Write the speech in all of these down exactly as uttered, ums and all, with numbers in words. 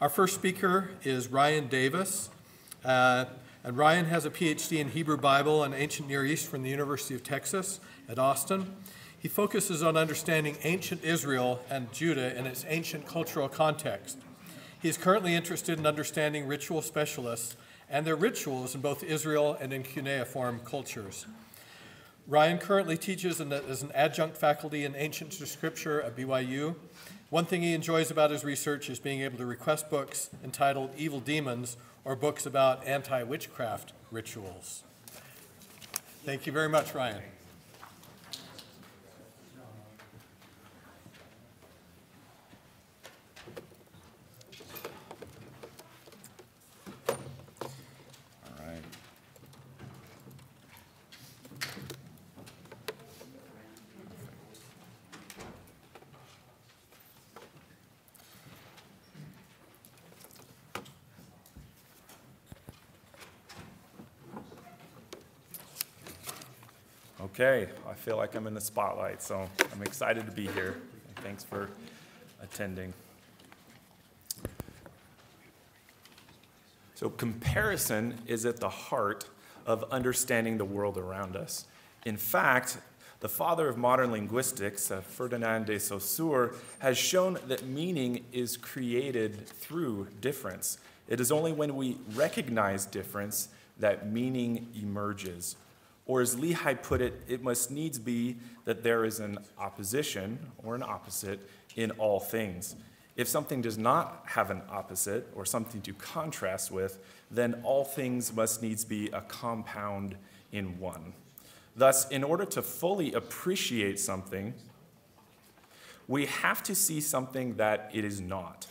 Our first speaker is Ryan Davis. Uh, and Ryan has a P H D in Hebrew Bible and Ancient Near East from the University of Texas at Austin. He focuses on understanding ancient Israel and Judah in its ancient cultural context. He is currently interested in understanding ritual specialists and their rituals in both Israel and in cuneiform cultures. Ryan currently teaches in the, as an adjunct faculty in ancient scripture at B Y U. One thing he enjoys about his research is being able to request books entitled Evil Demons or books about anti-witchcraft rituals. Thank you very much, Ryan. Okay, I feel like I'm in the spotlight, so I'm excited to be here. Thanks for attending. So comparison is at the heart of understanding the world around us. In fact, the father of modern linguistics, uh, Ferdinand de Saussure, has shown that meaning is created through difference. It is only when we recognize difference that meaning emerges. Or as Lehi put it, it must needs be that there is an opposition or an opposite in all things. If something does not have an opposite or something to contrast with, then all things must needs be a compound in one. Thus, in order to fully appreciate something, we have to see something that it is not.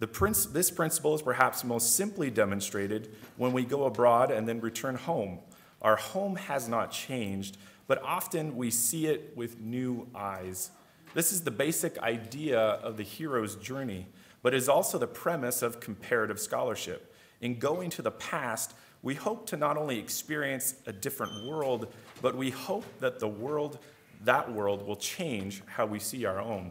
The princ- this principle is perhaps most simply demonstrated when we go abroad and then return home. Our home has not changed, but often we see it with new eyes. This is the basic idea of the hero's journey, but is also the premise of comparative scholarship. In going to the past, we hope to not only experience a different world, but we hope that the world, that world will change how we see our own.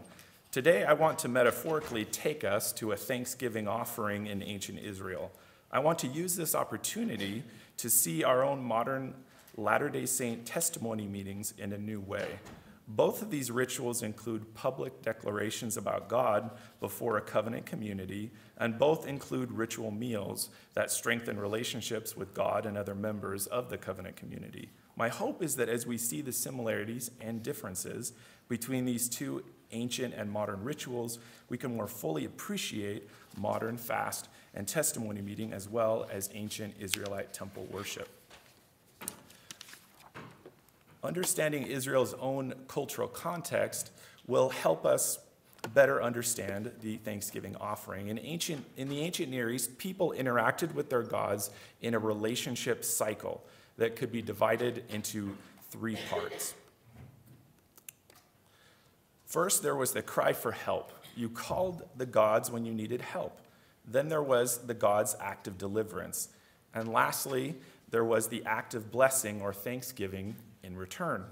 Today, I want to metaphorically take us to a Thanksgiving offering in ancient Israel. I want to use this opportunity to see our own modern Latter-day Saint testimony meetings in a new way. Both of these rituals include public declarations about God before a covenant community, and both include ritual meals that strengthen relationships with God and other members of the covenant community. My hope is that as we see the similarities and differences between these two ancient and modern rituals, we can more fully appreciate modern fast and testimony meeting, as well as ancient Israelite temple worship. Understanding Israel's own cultural context will help us better understand the Thanksgiving offering. In, ancient, in the ancient Near East, people interacted with their gods in a relationship cycle that could be divided into three parts. First, there was the cry for help. You called the gods when you needed help. Then there was the God's act of deliverance. And lastly, there was the act of blessing or thanksgiving in return.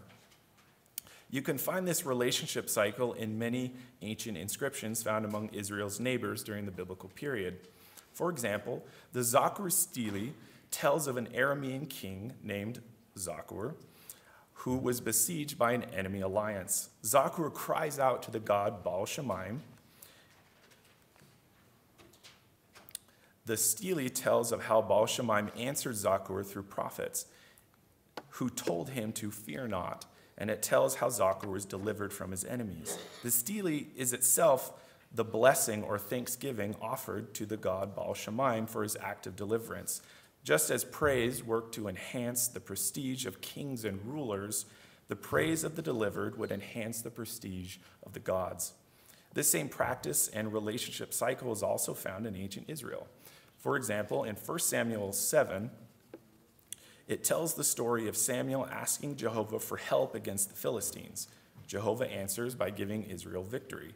You can find this relationship cycle in many ancient inscriptions found among Israel's neighbors during the biblical period. For example, the Zakur Stele tells of an Aramean king named Zakur, who was besieged by an enemy alliance. Zakur cries out to the god Baal Shemayim. The Stele tells of how Baal Shemayim answered Zakur through prophets, who told him to fear not, and it tells how Zakur was delivered from his enemies. The Stele is itself the blessing or thanksgiving offered to the god Baal Shemayim for his act of deliverance. Just as praise worked to enhance the prestige of kings and rulers, the praise of the delivered would enhance the prestige of the gods. This same practice and relationship cycle is also found in ancient Israel. For example, in First Samuel seven, it tells the story of Samuel asking Jehovah for help against the Philistines. Jehovah answers by giving Israel victory.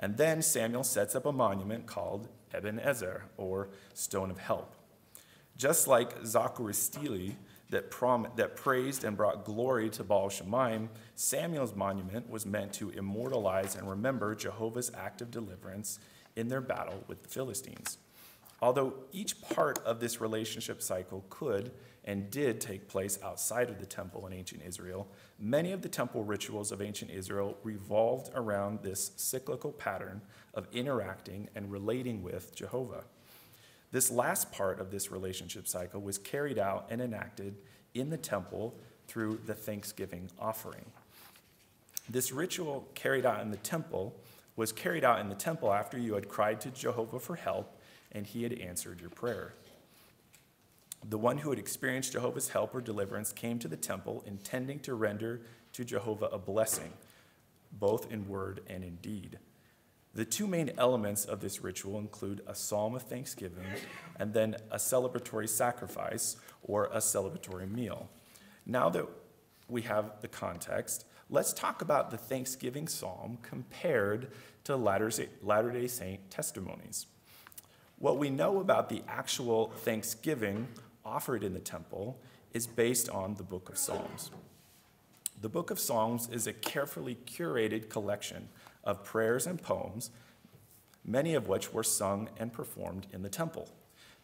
And then Samuel sets up a monument called Ebenezer, or Stone of Help. Just like Zakur Stele that, prom that praised and brought glory to Baal Shemayim, Samuel's monument was meant to immortalize and remember Jehovah's act of deliverance in their battle with the Philistines. although each part of this relationship cycle could and did take place outside of the temple in ancient Israel, many of the temple rituals of ancient Israel revolved around this cyclical pattern of interacting and relating with Jehovah. This last part of this relationship cycle was carried out and enacted in the temple through the Thanksgiving offering. This ritual carried out in the temple was carried out in the temple after you had cried to Jehovah for help and he had answered your prayer. The one who had experienced Jehovah's help or deliverance came to the temple intending to render to Jehovah a blessing, both in word and in deed. The two main elements of this ritual include a psalm of thanksgiving and then a celebratory sacrifice or a celebratory meal. Now that we have the context, let's talk about the Thanksgiving psalm compared to Latter-day Saint testimonies. What we know about the actual Thanksgiving offered in the temple is based on the Book of Psalms. The Book of Psalms is a carefully curated collection of prayers and poems, many of which were sung and performed in the temple.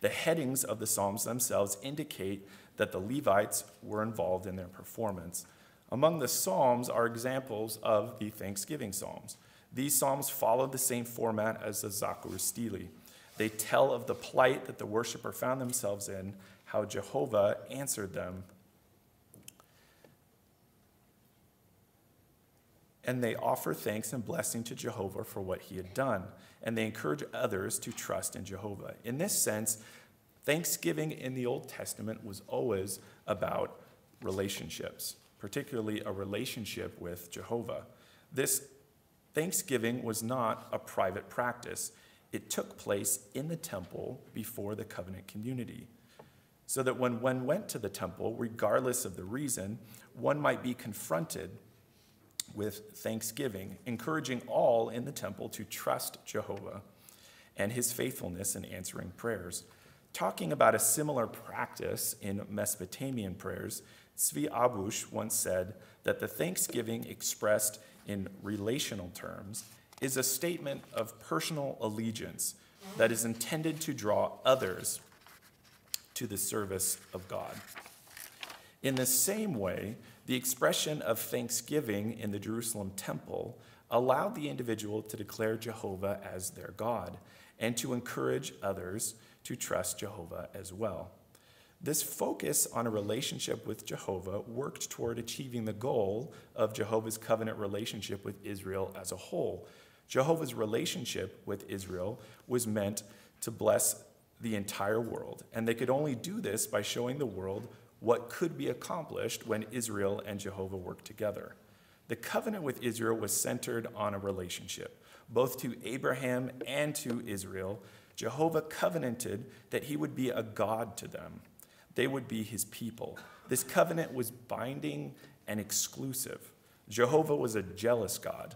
The headings of the Psalms themselves indicate that the Levites were involved in their performance. Among the Psalms are examples of the Thanksgiving Psalms. These Psalms follow the same format as the Zakur Stele. They tell of the plight that the worshiper found themselves in, how Jehovah answered them, and they offer thanks and blessing to Jehovah for what he had done, and they encourage others to trust in Jehovah. In this sense, Thanksgiving in the Old Testament was always about relationships, particularly a relationship with Jehovah. This Thanksgiving was not a private practice. It took place in the temple before the covenant community, so that when one went to the temple, regardless of the reason, one might be confronted with thanksgiving, encouraging all in the temple to trust Jehovah and his faithfulness in answering prayers. Talking about a similar practice in Mesopotamian prayers, Tzvi Abush once said that the thanksgiving expressed in relational terms is a statement of personal allegiance that is intended to draw others to the service of God. In the same way, the expression of thanksgiving in the Jerusalem temple allowed the individual to declare Jehovah as their God and to encourage others to trust Jehovah as well. This focus on a relationship with Jehovah worked toward achieving the goal of Jehovah's covenant relationship with Israel as a whole. Jehovah's relationship with Israel was meant to bless the entire world, and they could only do this by showing the world what could be accomplished when Israel and Jehovah worked together. The covenant with Israel was centered on a relationship, both to Abraham and to Israel. Jehovah covenanted that he would be a God to them. They would be his people. This covenant was binding and exclusive. Jehovah was a jealous God.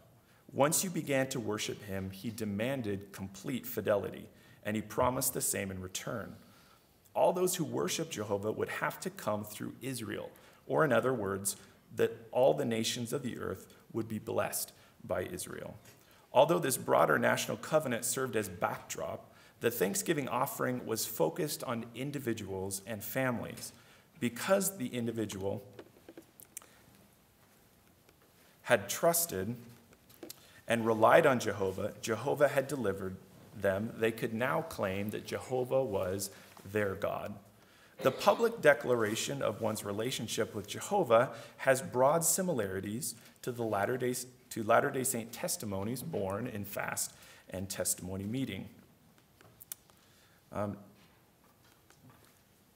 Once you began to worship him, he demanded complete fidelity, and he promised the same in return. All those who worship Jehovah would have to come through Israel, or in other words, that all the nations of the earth would be blessed by Israel. Although this broader national covenant served as backdrop, the Thanksgiving offering was focused on individuals and families because the individual had trusted and relied on Jehovah. Jehovah had delivered them. They could now claim that Jehovah was their God. The public declaration of one's relationship with Jehovah has broad similarities to the Latter-day, to Latter-day Saint testimonies born in fast and testimony meeting. Um,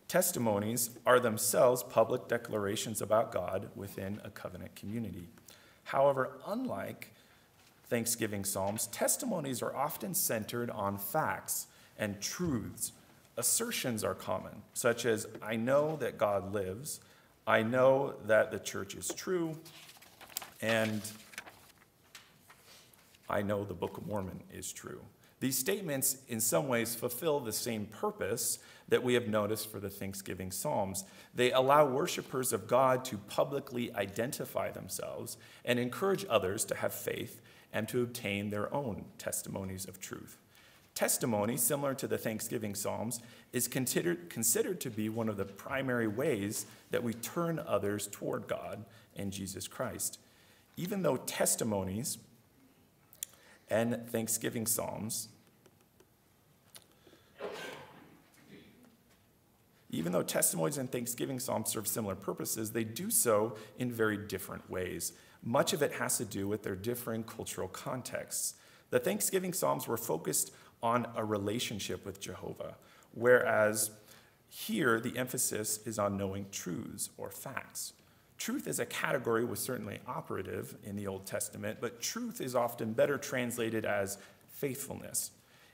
testimonies are themselves public declarations about God within a covenant community. However, unlike Thanksgiving Psalms, testimonies are often centered on facts and truths. Assertions are common, such as, I know that God lives, I know that the church is true, and I know the Book of Mormon is true. These statements, in some ways, fulfill the same purpose that we have noticed for the Thanksgiving Psalms. They allow worshipers of God to publicly identify themselves and encourage others to have faith and to obtain their own testimonies of truth. Testimony, similar to the Thanksgiving Psalms, is considered, considered to be one of the primary ways that we turn others toward God and Jesus Christ. Even though testimonies and Thanksgiving Psalms, even though testimonies and Thanksgiving Psalms serve similar purposes, they do so in very different ways. Much of it has to do with their differing cultural contexts. The Thanksgiving Psalms were focused on a relationship with Jehovah, whereas here the emphasis is on knowing truths or facts. Truth as a category was certainly operative in the Old Testament, but truth is often better translated as faithfulness.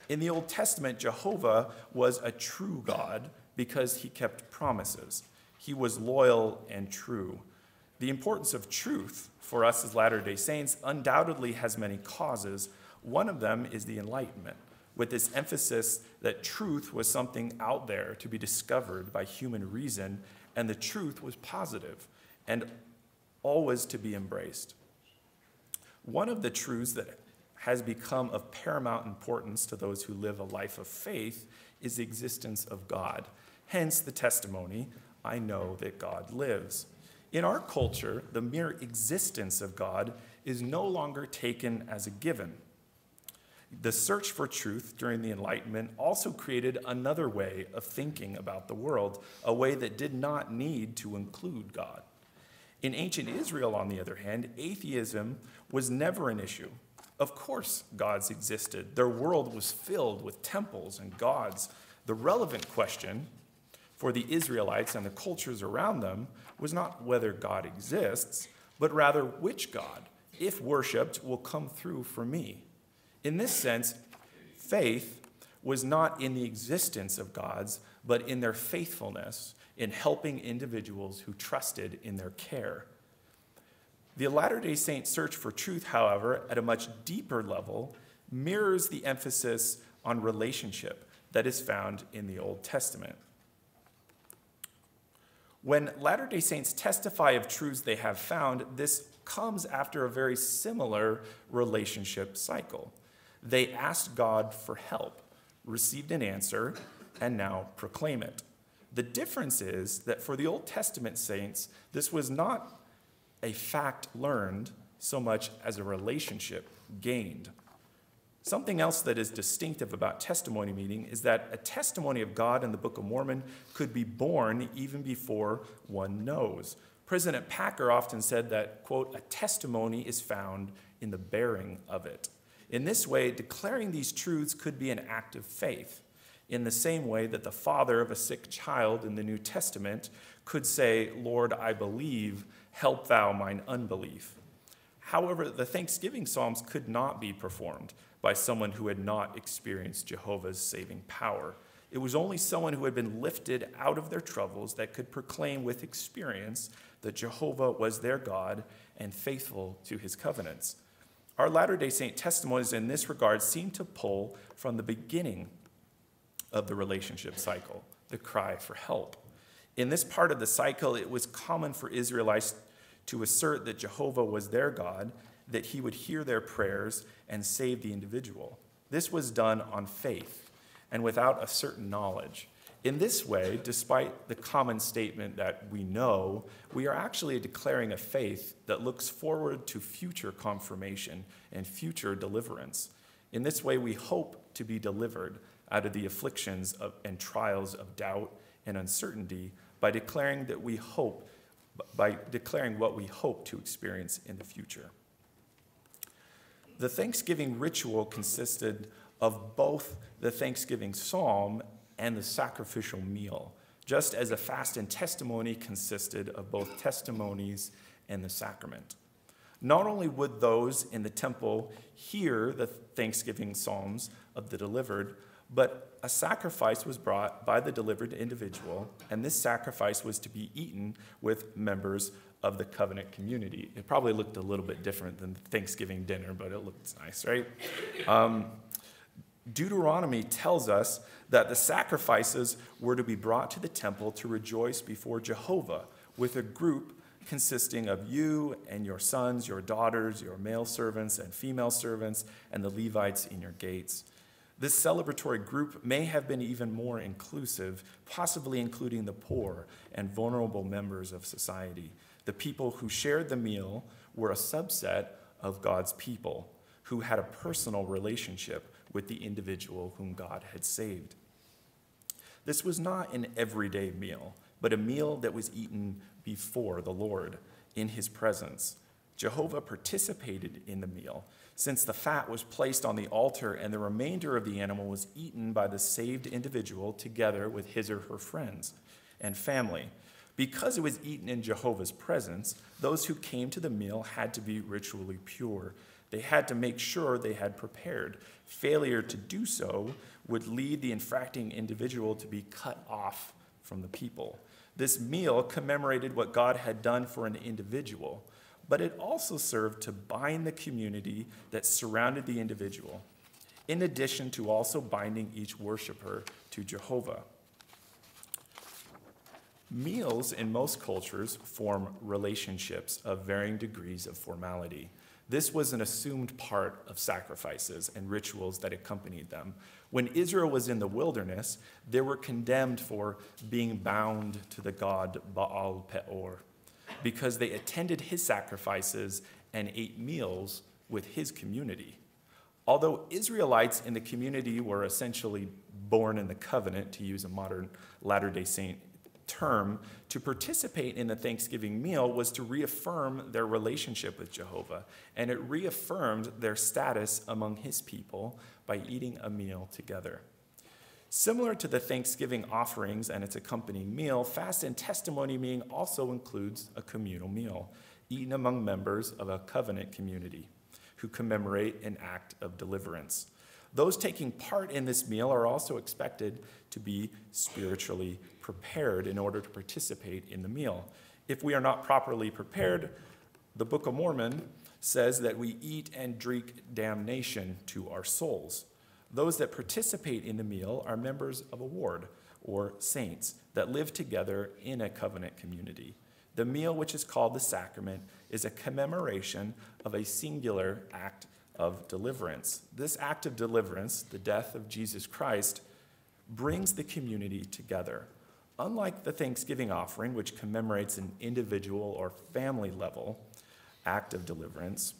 In the Old Testament, Jehovah was a true God because he kept promises. He was loyal and true. The importance of truth for us as Latter-day Saints undoubtedly has many causes. One of them is the Enlightenment, with this emphasis that truth was something out there to be discovered by human reason, and the truth was positive and always to be embraced. One of the truths that has become of paramount importance to those who live a life of faith is the existence of God, hence the testimony, I know that God lives. In our culture, the mere existence of God is no longer taken as a given. The search for truth during the Enlightenment also created another way of thinking about the world, a way that did not need to include God. In ancient Israel, on the other hand, atheism was never an issue. Of course, gods existed. Their world was filled with temples and gods. The relevant question for the Israelites and the cultures around them was not whether God exists, but rather which God, if worshipped, will come through for me. In this sense, faith was not in the existence of gods, but in their faithfulness in helping individuals who trusted in their care. The Latter-day Saint search for truth, however, at a much deeper level, mirrors the emphasis on relationship that is found in the Old Testament. When Latter-day Saints testify of truths they have found, this comes after a very similar relationship cycle. They asked God for help, received an answer, and now proclaim it. The difference is that for the Old Testament saints, this was not a fact learned so much as a relationship gained. Something else that is distinctive about testimony meeting is that a testimony of God in the Book of Mormon could be born even before one knows. President Packer often said that, quote, a testimony is found in the bearing of it. In this way, declaring these truths could be an act of faith, in the same way that the father of a sick child in the New Testament could say, Lord, I believe, help thou mine unbelief. However, the Thanksgiving Psalms could not be performed by someone who had not experienced Jehovah's saving power. It was only someone who had been lifted out of their troubles that could proclaim with experience that Jehovah was their God and faithful to his covenants. Our Latter-day Saint testimonies in this regard seem to pull from the beginning of the relationship cycle, the cry for help. In this part of the cycle, it was common for Israelites to assert that Jehovah was their God, that he would hear their prayers and save the individual. This was done on faith and without a certain knowledge. In this way, despite the common statement that we know, we are actually declaring a faith that looks forward to future confirmation and future deliverance. In this way, we hope to be delivered out of the afflictions of, and trials of doubt and uncertainty by declaring that we hope, by declaring what we hope to experience in the future. The Thanksgiving ritual consisted of both the Thanksgiving psalm and the sacrificial meal, just as a fast and testimony consisted of both testimonies and the sacrament. Not only would those in the temple hear the Thanksgiving psalms of the delivered, but a sacrifice was brought by the delivered individual, and this sacrifice was to be eaten with members of the covenant community. It probably looked a little bit different than the Thanksgiving dinner, but it looked nice, right? Um, Deuteronomy tells us that the sacrifices were to be brought to the temple to rejoice before Jehovah with a group consisting of you and your sons, your daughters, your male servants and female servants, and the Levites in your gates. This celebratory group may have been even more inclusive, possibly including the poor and vulnerable members of society. The people who shared the meal were a subset of God's people who had a personal relationship with the individual whom God had saved. This was not an everyday meal, but a meal that was eaten before the Lord, in his presence. Jehovah participated in the meal, since the fat was placed on the altar and the remainder of the animal was eaten by the saved individual together with his or her friends and family. Because it was eaten in Jehovah's presence, those who came to the meal had to be ritually pure. They had to make sure they had prepared. Failure to do so would lead the infracting individual to be cut off from the people. This meal commemorated what God had done for an individual, but it also served to bind the community that surrounded the individual, in addition to also binding each worshiper to Jehovah. Meals in most cultures form relationships of varying degrees of formality. This was an assumed part of sacrifices and rituals that accompanied them. When Israel was in the wilderness, they were condemned for being bound to the god Baal Peor because they attended his sacrifices and ate meals with his community. Although Israelites in the community were essentially born in the covenant, to use a modern Latter-day Saint term, to participate in the Thanksgiving meal was to reaffirm their relationship with Jehovah, and it reaffirmed their status among his people by eating a meal together. Similar to the Thanksgiving offerings and its accompanying meal, fast and testimony meeting also includes a communal meal eaten among members of a covenant community who commemorate an act of deliverance. Those taking part in this meal are also expected to be spiritually prepared in order to participate in the meal. If we are not properly prepared, the Book of Mormon says that we eat and drink damnation to our souls. Those that participate in the meal are members of a ward, or saints, that live together in a covenant community. The meal, which is called the sacrament, is a commemoration of a singular act of deliverance. This act of deliverance, the death of Jesus Christ, brings the community together. Unlike the Thanksgiving offering, which commemorates an individual or family level act of deliverance,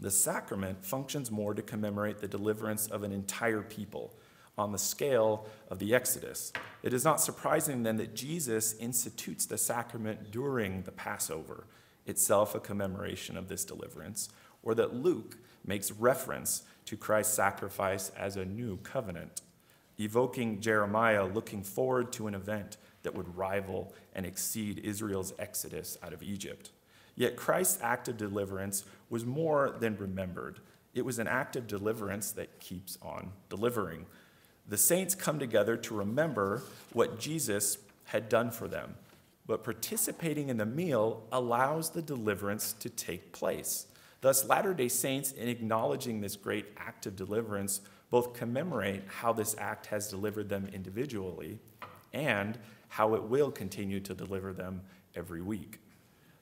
the sacrament functions more to commemorate the deliverance of an entire people on the scale of the Exodus. It is not surprising then that Jesus institutes the sacrament during the Passover, itself a commemoration of this deliverance, or that Luke makes reference to Christ's sacrifice as a new covenant, evoking Jeremiah looking forward to an event that would rival and exceed Israel's exodus out of Egypt. Yet Christ's act of deliverance was more than remembered. It was an act of deliverance that keeps on delivering. The saints come together to remember what Jesus had done for them, but participating in the meal allows the deliverance to take place. Thus, Latter-day Saints, in acknowledging this great act of deliverance, both commemorate how this act has delivered them individually and how it will continue to deliver them every week.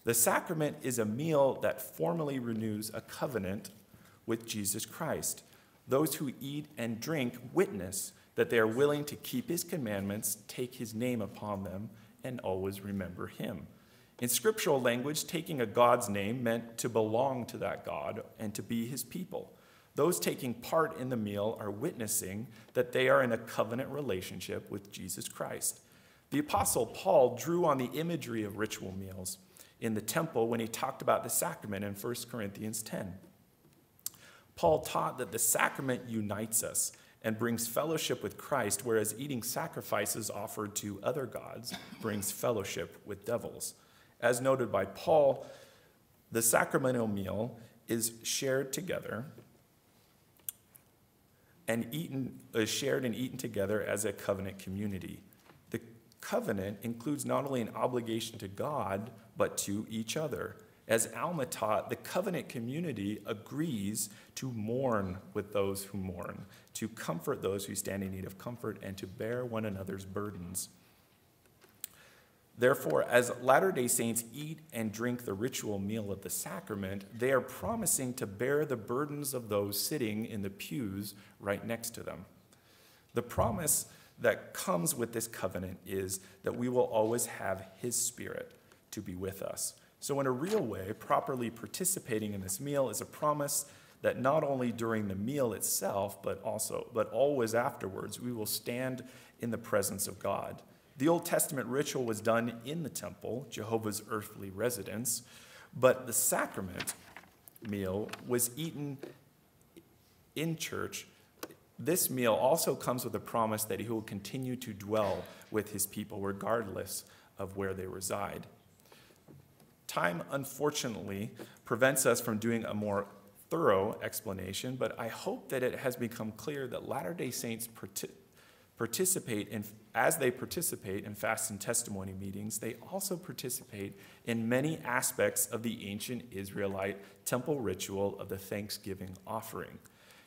The sacrament is a meal that formally renews a covenant with Jesus Christ. Those who eat and drink witness that they are willing to keep his commandments, take his name upon them, and always remember him. In scriptural language, taking a God's name meant to belong to that God and to be his people. Those taking part in the meal are witnessing that they are in a covenant relationship with Jesus Christ. The Apostle Paul drew on the imagery of ritual meals in the temple when he talked about the sacrament in First Corinthians ten. Paul taught that the sacrament unites us and brings fellowship with Christ, whereas eating sacrifices offered to other gods brings fellowship with devils. As noted by Paul, the sacramental meal is shared together and eaten, is shared and eaten together as a covenant community. The covenant includes not only an obligation to God, but to each other. As Alma taught, the covenant community agrees to mourn with those who mourn, to comfort those who stand in need of comfort, and to bear one another's burdens. Therefore, as Latter-day Saints eat and drink the ritual meal of the sacrament, they are promising to bear the burdens of those sitting in the pews right next to them. The promise that comes with this covenant is that we will always have His Spirit to be with us. So in a real way, properly participating in this meal is a promise that not only during the meal itself, but also, but always afterwards, we will stand in the presence of God. The Old Testament ritual was done in the temple, Jehovah's earthly residence, but the sacrament meal was eaten in church. This meal also comes with a promise that He will continue to dwell with His people regardless of where they reside. Time, unfortunately, prevents us from doing a more thorough explanation, but I hope that it has become clear that Latter-day Saints participate participate in, as they participate in fast and testimony meetings, they also participate in many aspects of the ancient Israelite temple ritual of the Thanksgiving offering.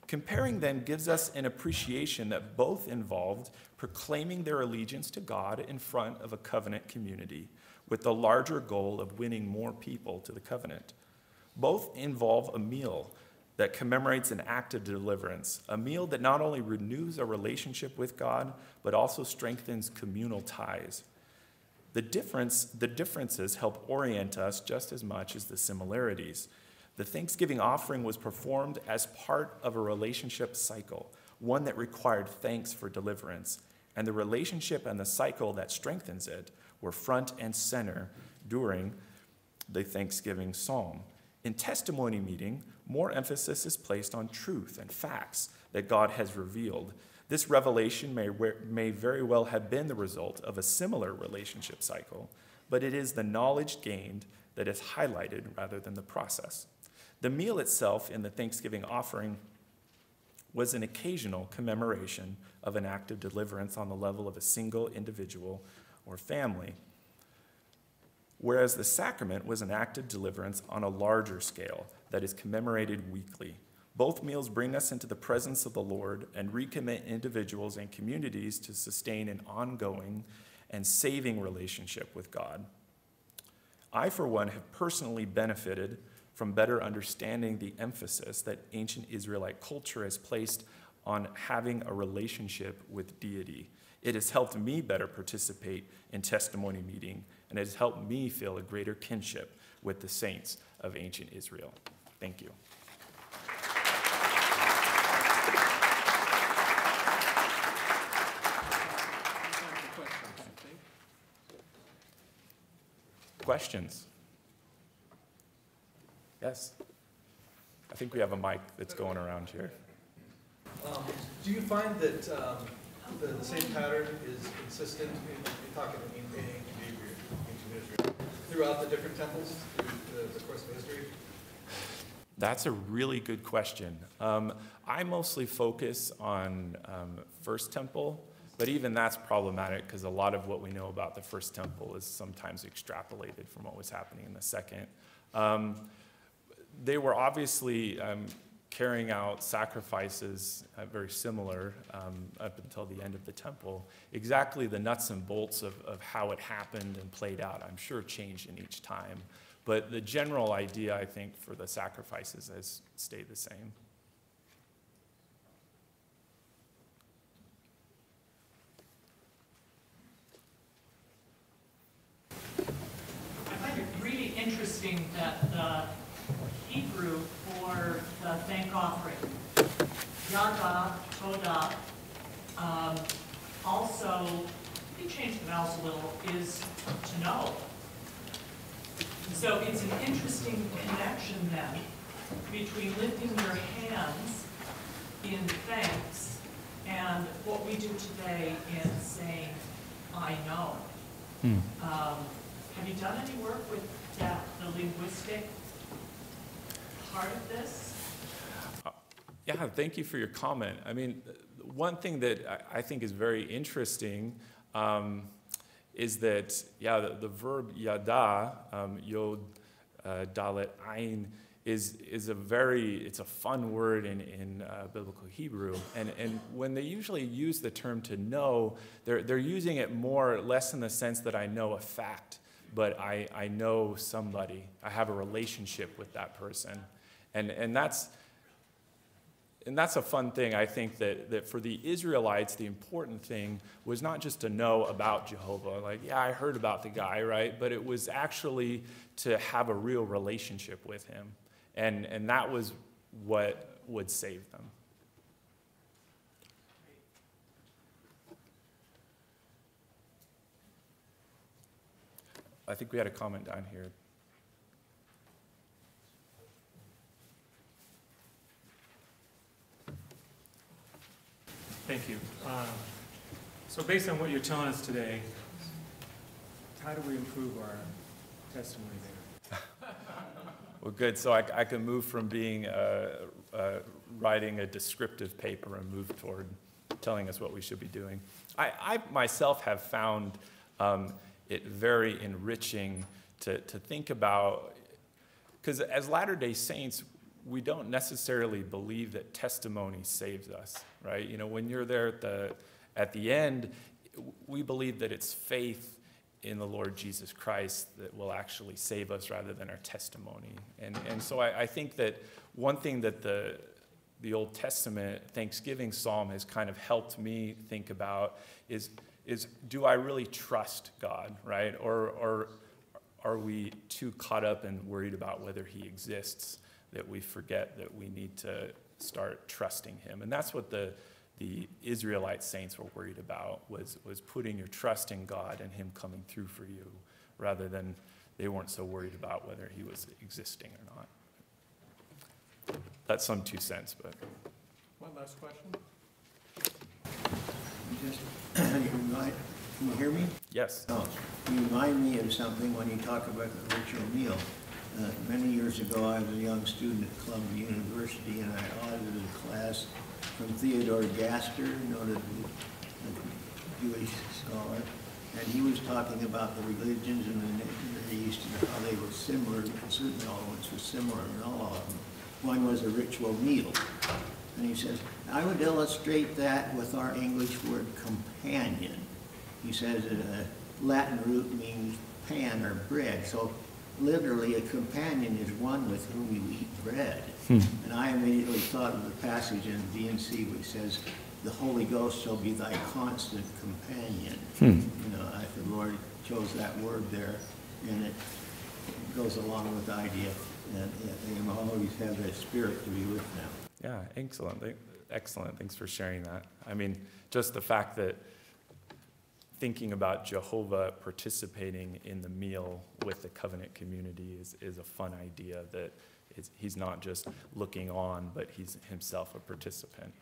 Comparing them gives us an appreciation that both involved proclaiming their allegiance to God in front of a covenant community, with the larger goal of winning more people to the covenant. Both involve a meal that commemorates an act of deliverance, a meal that not only renews a relationship with God, but also strengthens communal ties. The difference, the differences help orient us just as much as the similarities. The Thanksgiving offering was performed as part of a relationship cycle, one that required thanks for deliverance, and the relationship and the cycle that strengthens it were front and center during the Thanksgiving psalm. In testimony meeting, more emphasis is placed on truth and facts that God has revealed. This revelation may, may very well have been the result of a similar relationship cycle, but it is the knowledge gained that is highlighted rather than the process. The meal itself in the Thanksgiving offering was an occasional commemoration of an act of deliverance on the level of a single individual or family, whereas the sacrament was an act of deliverance on a larger scale that is commemorated weekly. Both meals bring us into the presence of the Lord and recommit individuals and communities to sustain an ongoing and saving relationship with God. I, for one, have personally benefited from better understanding the emphasis that ancient Israelite culture has placed on having a relationship with deity. It has helped me better participate in testimony meeting, and it has helped me feel a greater kinship with the saints of ancient Israel. Thank you. Questions? Yes? I think we have a mic that's going around here. Um, do you find that um, the, the same pattern is consistent in, in talking about maintaining throughout the different temples through the, the course of history? That's a really good question. Um, I mostly focus on um, First Temple, but even that's problematic because a lot of what we know about the First Temple is sometimes extrapolated from what was happening in the Second. Um, they were obviously um, carrying out sacrifices uh, very similar um, up until the end of the temple. Exactly the nuts and bolts of, of how it happened and played out, I'm sure, changed in each time. But the general idea, I think, for the sacrifices has stayed the same. I find it really interesting that the Hebrew for the thank offering, Yada, Toda, um, also, you change the vowels a little, is to know. So it's an interesting connection then between lifting your hands in thanks and what we do today in saying, I know. Hmm. Um, have you done any work with that, the linguistic part of this? Yeah, thank you for your comment. I mean, one thing that I think is very interesting um, is that, yeah, the, the verb yada, um, yod, uh, dalet, ayin, is is a very, it's a fun word in, in uh, biblical Hebrew. And, and when they usually use the term to know, they're, they're using it more, less in the sense that I know a fact, but I, I know somebody. I have a relationship with that person. And, and that's, And that's a fun thing, I think, that, that for the Israelites, the important thing was not just to know about Jehovah. Like, yeah, I heard about the guy, right? But it was actually to have a real relationship with him. And, and that was what would save them. I think we had a comment down here. Thank you. Um, so based on what you're telling us today, how do we improve our testimony there? Well, good. So I, I can move from being uh, uh, writing a descriptive paper and move toward telling us what we should be doing. I, I myself have found um, it very enriching to, to think about, because as Latter-day Saints, we don't necessarily believe that testimony saves us, right? You know, when you're there at the, at the end, we believe that it's faith in the Lord Jesus Christ that will actually save us rather than our testimony. And, and so I, I think that one thing that the, the Old Testament Thanksgiving Psalm has kind of helped me think about is, is do I really trust God, right? Or, or are we too caught up and worried about whether he exists, that we forget that we need to start trusting him? And that's what the, the Israelite saints were worried about, was, was putting your trust in God and him coming through for you, rather than they weren't so worried about whether he was existing or not. That's some two cents, but. One last question. Just, you remind, can you hear me? Yes. Oh, you remind me of something when you talk about the ritual meal. Uh, many years ago, I was a young student at Columbia University, and I audited a class from Theodore Gaster, noted Jewish scholar, and he was talking about the religions in the, in the East and how they were similar. Certain elements were similar in all of them. One was a ritual meal, and he says, I would illustrate that with our English word companion. He says that a Latin root means pan or bread, so literally, a companion is one with whom you eat bread. Hmm. And I immediately thought of the passage in D and C which says, the Holy Ghost shall be thy constant companion. Hmm. You know, I, the Lord chose that word there, and it goes along with the idea that they always have that spirit to be with them. Yeah, excellent. Excellent. Thanks for sharing that. I mean, just the fact that thinking about Jehovah participating in the meal with the covenant community is, is a fun idea, that it's, he's not just looking on, but he's himself a participant.